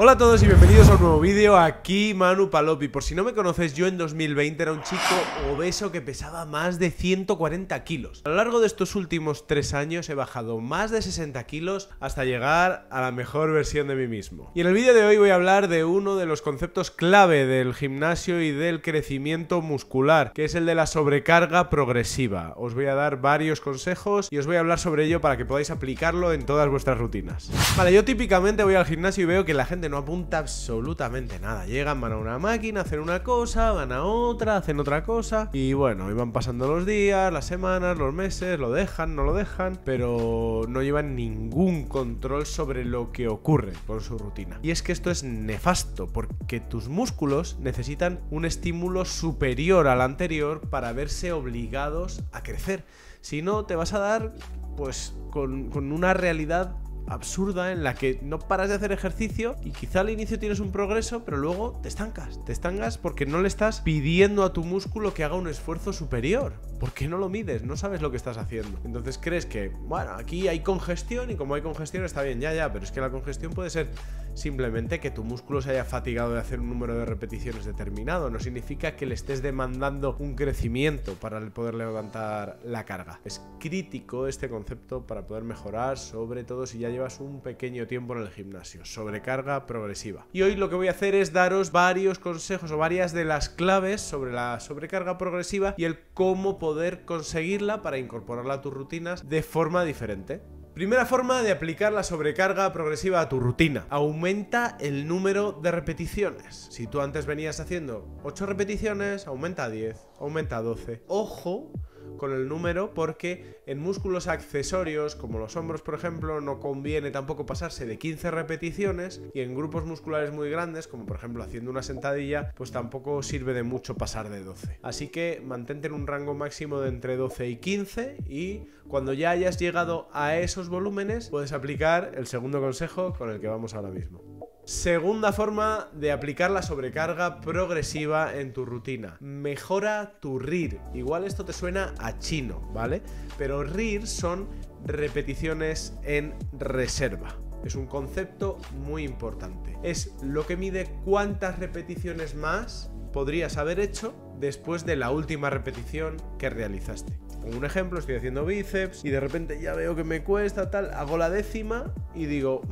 Hola a todos y bienvenidos a un nuevo vídeo, aquí Manu Palopi. Por si no me conoces, yo en 2020 era un chico obeso que pesaba más de 140 kilos. A lo largo de estos últimos 3 años he bajado más de 60 kilos hasta llegar a la mejor versión de mí mismo. Y en el vídeo de hoy voy a hablar de uno de los conceptos clave del gimnasio y del crecimiento muscular, que es el de la sobrecarga progresiva. Os voy a dar varios consejos y os voy a hablar sobre ello para que podáis aplicarlo en todas vuestras rutinas. Vale, yo típicamente voy al gimnasio y veo que la gente no apunta absolutamente nada. Llegan, van a una máquina, hacen una cosa, van a otra, hacen otra cosa. Y bueno, iban pasando los días, las semanas, los meses, lo dejan, no lo dejan, pero no llevan ningún control sobre lo que ocurre con su rutina. Y es que esto es nefasto, porque tus músculos necesitan un estímulo superior al anterior para verse obligados a crecer. Si no, te vas a dar pues con una realidad absurda en la que no paras de hacer ejercicio y quizá al inicio tienes un progreso, pero luego te estancas porque no le estás pidiendo a tu músculo que haga un esfuerzo superior, porque no lo mides, no sabes lo que estás haciendo. Entonces crees que, bueno, aquí hay congestión y como hay congestión está bien, ya, pero es que la congestión puede ser simplemente que tu músculo se haya fatigado de hacer un número de repeticiones determinado, no significa que le estés demandando un crecimiento para poder levantar la carga. Es crítico este concepto para poder mejorar, sobre todo si ya llevas un pequeño tiempo en el gimnasio. Sobrecarga progresiva. Y hoy lo que voy a hacer es daros varios consejos o varias de las claves sobre la sobrecarga progresiva y el cómo poder conseguirla para incorporarla a tus rutinas de forma diferente. Primera forma de aplicar la sobrecarga progresiva a tu rutina: aumenta el número de repeticiones. Si tú antes venías haciendo 8 repeticiones, aumenta a 10, aumenta a 12. Ojo con el número, porque en músculos accesorios como los hombros, por ejemplo, no conviene tampoco pasarse de 15 repeticiones, y en grupos musculares muy grandes, como por ejemplo haciendo una sentadilla, pues tampoco sirve de mucho pasar de 12. Así que mantente en un rango máximo de entre 12 y 15, y cuando ya hayas llegado a esos volúmenes puedes aplicar el segundo consejo con el que vamos ahora mismo. Segunda forma de aplicar la sobrecarga progresiva en tu rutina: mejora tu RIR. Igual esto te suena a chino, ¿vale? Pero RIR son repeticiones en reserva. Es un concepto muy importante. Es lo que mide cuántas repeticiones más podrías haber hecho después de la última repetición que realizaste. Pongo un ejemplo, estoy haciendo bíceps y de repente ya veo que me cuesta, tal, hago la décima y digo,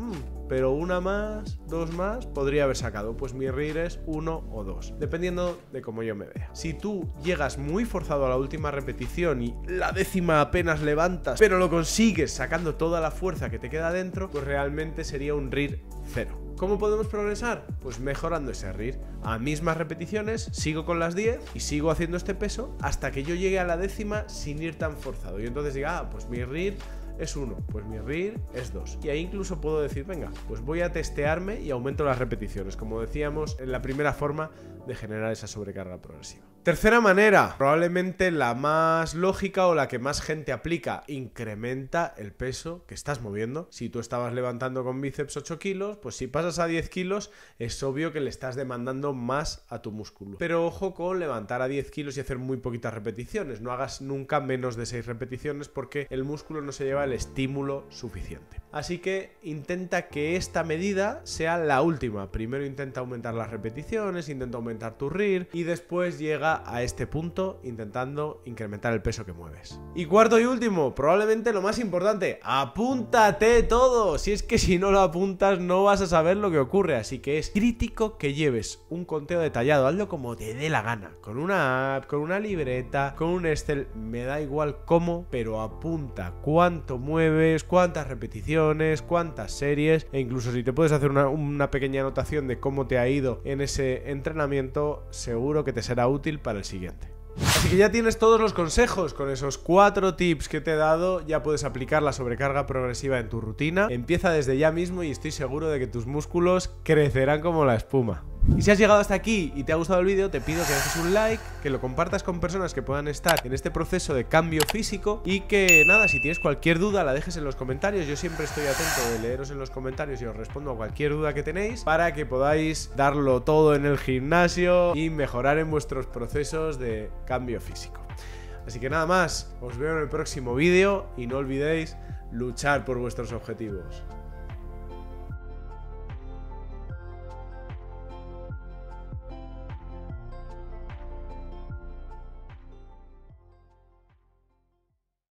pero una más, dos más, podría haber sacado. Pues mi RIR es 1 o 2, dependiendo de cómo yo me vea. Si tú llegas muy forzado a la última repetición y la décima apenas levantas, pero lo consigues sacando toda la fuerza que te queda dentro, pues realmente sería un RIR 0. ¿Cómo podemos progresar? Pues mejorando ese RIR. A mismas repeticiones, sigo con las 10 y sigo haciendo este peso hasta que yo llegue a la décima sin ir tan forzado. Y entonces diga, pues mi RIR es 1, pues mi RIR es 2. Y ahí incluso puedo decir, venga, pues voy a testearme y aumento las repeticiones, como decíamos en la primera forma de generar esa sobrecarga progresiva. Tercera manera, probablemente la más lógica o la que más gente aplica: incrementa el peso que estás moviendo. Si tú estabas levantando con bíceps 8 kilos, pues si pasas a 10 kilos, es obvio que le estás demandando más a tu músculo. Pero ojo con levantar a 10 kilos y hacer muy poquitas repeticiones. No hagas nunca menos de 6 repeticiones porque el músculo no se lleva el estímulo suficiente. Así que intenta que esta medida sea la última. Primero intenta aumentar las repeticiones, intenta aumentar tu RIR y después llega a este punto intentando incrementar el peso que mueves. Y cuarto y último, probablemente lo más importante: apúntate todo. Si es que si no lo apuntas no vas a saber lo que ocurre, así que es crítico que lleves un conteo detallado. Hazlo como te dé la gana, con una app, con una libreta, con un Excel, me da igual cómo, pero apunta cuánto mueves, cuántas repeticiones, cuántas series, e incluso si te puedes hacer una pequeña anotación de cómo te ha ido en ese entrenamiento, seguro que te será útil para el siguiente. Así que ya tienes todos los consejos. Con esos 4 tips que te he dado ya puedes aplicar la sobrecarga progresiva en tu rutina. Empieza desde ya mismo y estoy seguro de que tus músculos crecerán como la espuma. Y si has llegado hasta aquí y te ha gustado el vídeo, te pido que dejes un like, que lo compartas con personas que puedan estar en este proceso de cambio físico, y que nada, si tienes cualquier duda la dejes en los comentarios. Yo siempre estoy atento de leeros en los comentarios y os respondo a cualquier duda que tenéis, para que podáis darlo todo en el gimnasio y mejorar en vuestros procesos de cambio físico. Así que nada más, os veo en el próximo vídeo y no olvidéis luchar por vuestros objetivos.